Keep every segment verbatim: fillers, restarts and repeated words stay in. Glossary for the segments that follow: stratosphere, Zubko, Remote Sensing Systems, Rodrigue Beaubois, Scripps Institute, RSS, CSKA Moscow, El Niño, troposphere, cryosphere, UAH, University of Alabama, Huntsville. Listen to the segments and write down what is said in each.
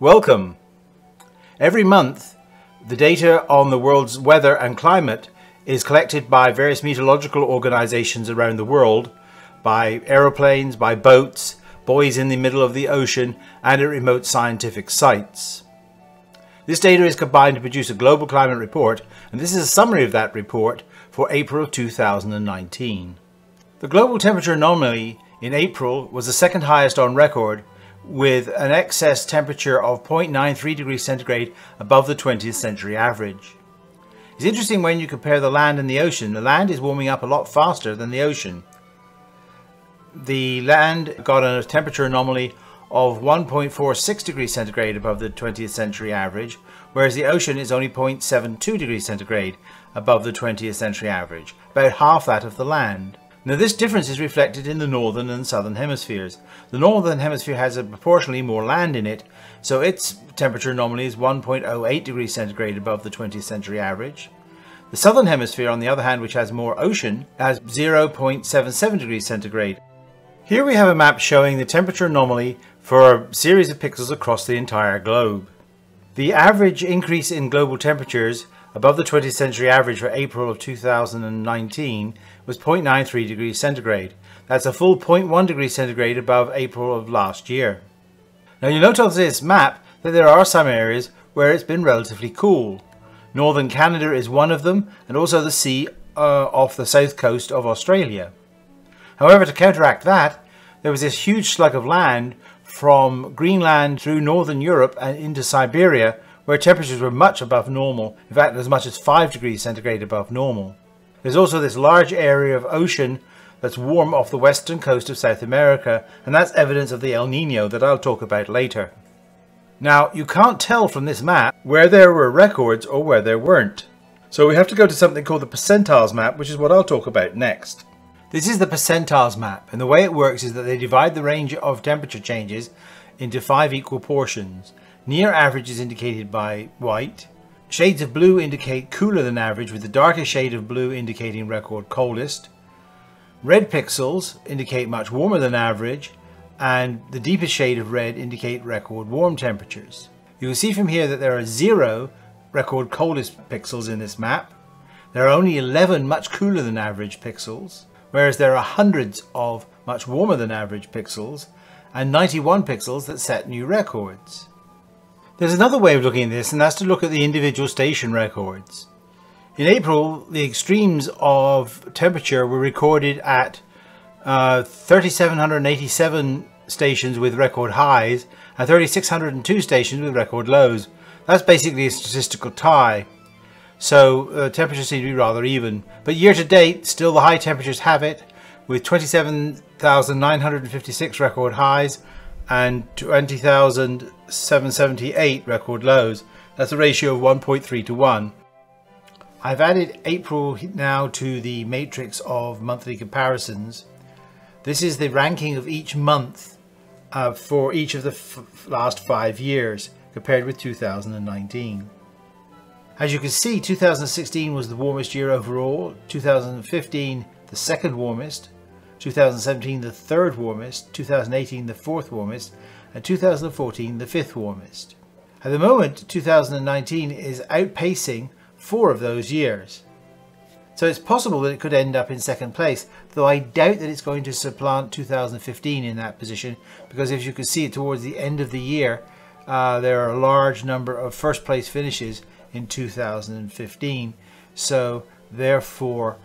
Welcome! Every month, the data on the world's weather and climate is collected by various meteorological organizations around the world, by aeroplanes, by boats, buoys in the middle of the ocean, and at remote scientific sites. This data is combined to produce a global climate report, and this is a summary of that report for April two thousand nineteen. The global temperature anomaly in April was the second highest on record, with an excess temperature of zero point nine three degrees centigrade above the twentieth century average. It's interesting when you compare the land and the ocean. The land is warming up a lot faster than the ocean. The land got a temperature anomaly of one point four six degrees centigrade above the twentieth century average, whereas the ocean is only zero point seven two degrees centigrade above the twentieth century average, about half that of the land. Now this difference is reflected in the northern and southern hemispheres. The northern hemisphere has a proportionally more land in it, so its temperature anomaly is one point zero eight degrees centigrade above the twentieth century average. The southern hemisphere, on the other hand, which has more ocean, has zero point seven seven degrees centigrade. Here we have a map showing the temperature anomaly for a series of pixels across the entire globe. The average increase in global temperatures above the twentieth century average for April of two thousand nineteen was zero point nine three degrees centigrade. That's a full zero point one degree centigrade above April of last year. Now you'll note on this map that there are some areas where it's been relatively cool. Northern Canada is one of them, and also the sea uh, off the south coast of Australia. However, to counteract that, there was this huge slug of land from Greenland through northern Europe and into Siberia, where temperatures were much above normal, in fact as much as five degrees centigrade above normal. There's also this large area of ocean that's warm off the western coast of South America, and that's evidence of the El Nino that I'll talk about later. Now, you can't tell from this map where there were records or where there weren't. So we have to go to something called the percentiles map, which is what I'll talk about next. This is the percentiles map, and the way it works is that they divide the range of temperature changes into five equal portions. Near average is indicated by white. Shades of blue indicate cooler than average, with the darkest shade of blue indicating record coldest. Red pixels indicate much warmer than average, and the deepest shade of red indicate record warm temperatures. You can see from here that there are zero record coldest pixels in this map. There are only eleven much cooler than average pixels, whereas there are hundreds of much warmer than average pixels, and ninety-one pixels that set new records. There's another way of looking at this, and that's to look at the individual station records. In April, the extremes of temperature were recorded at uh, three thousand seven hundred eighty-seven stations with record highs and three thousand six hundred two stations with record lows. That's basically a statistical tie, so uh, temperatures seem to be rather even. But year to date, still the high temperatures have it, with twenty-seven thousand nine hundred fifty-six record highs and twenty thousand seven hundred seventy-eight record lows. That's a ratio of one point three to one. I've added April now to the matrix of monthly comparisons. This is the ranking of each month uh, for each of the f last five years compared with two thousand nineteen. As you can see, two thousand sixteen was the warmest year overall, two thousand fifteen the second warmest, two thousand seventeen the third warmest, two thousand eighteen the fourth warmest, and two thousand fourteen the fifth warmest. At the moment, two thousand nineteen is outpacing four of those years. So it's possible that it could end up in second place, though I doubt that it's going to supplant two thousand fifteen in that position, because as you can see towards the end of the year, uh, there are a large number of first place finishes in two thousand fifteen. So therefore,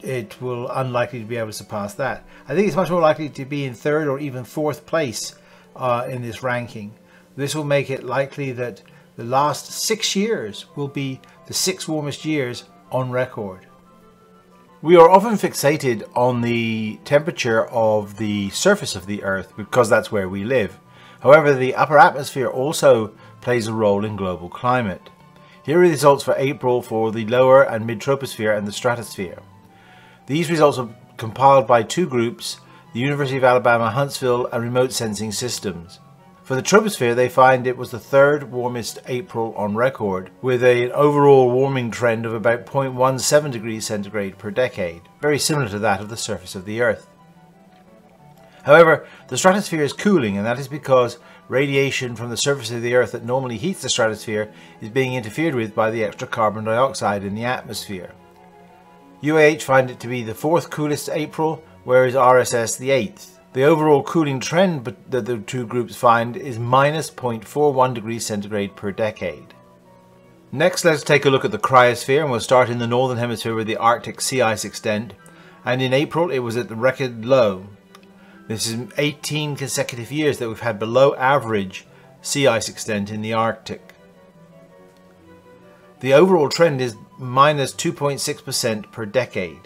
it will unlikely to be able to surpass that. I think it's much more likely to be in third or even fourth place uh, in this ranking. This will make it likely that the last six years will be the six warmest years on record. We are often fixated on the temperature of the surface of the Earth because that's where we live. However, the upper atmosphere also plays a role in global climate. Here are the results for April for the lower and mid-troposphere and the stratosphere. These results were compiled by two groups, the University of Alabama, Huntsville, and Remote Sensing Systems. For the troposphere, they find it was the third warmest April on record, with an overall warming trend of about zero point one seven degrees centigrade per decade, very similar to that of the surface of the Earth. However, the stratosphere is cooling, and that is because Radiation from the surface of the Earth that normally heats the stratosphere is being interfered with by the extra carbon dioxide in the atmosphere. U A H find it to be the fourth coolest April, whereas R S S the eighth. The overall cooling trend that the two groups find is minus zero point four one degrees centigrade per decade. Next, let's take a look at the cryosphere, and we'll start in the northern hemisphere with the Arctic sea ice extent, and in April it was at the record low. This is eighteen consecutive years that we've had below average sea ice extent in the Arctic. The overall trend is minus two point six percent per decade.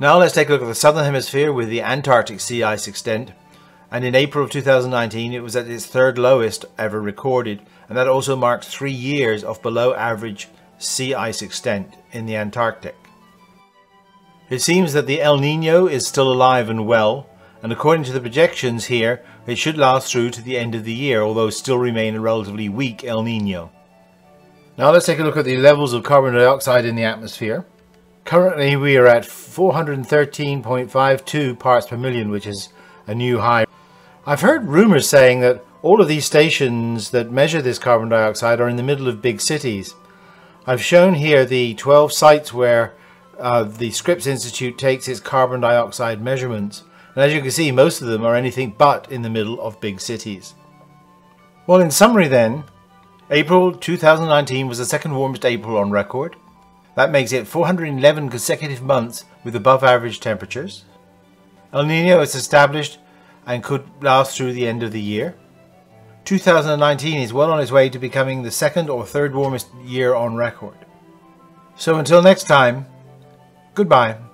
Now let's take a look at the southern hemisphere with the Antarctic sea ice extent, and in April of two thousand nineteen it was at its third lowest ever recorded, and that also marked three years of below average sea ice extent in the Antarctic. It seems that the El Niño is still alive and well, and according to the projections here, it should last through to the end of the year, although still remain a relatively weak El Niño. Now let's take a look at the levels of carbon dioxide in the atmosphere. Currently we are at four hundred thirteen point five two parts per million, which is a new high. I've heard rumors saying that all of these stations that measure this carbon dioxide are in the middle of big cities. I've shown here the twelve sites where Uh, the Scripps Institute takes its carbon dioxide measurements, and as you can see, most of them are anything but in the middle of big cities. Well, in summary then, April two thousand nineteen was the second warmest April on record. That makes it four hundred eleven consecutive months with above average temperatures. El Niño is established and could last through the end of the year. two thousand nineteen is well on its way to becoming the second or third warmest year on record. So until next time, goodbye.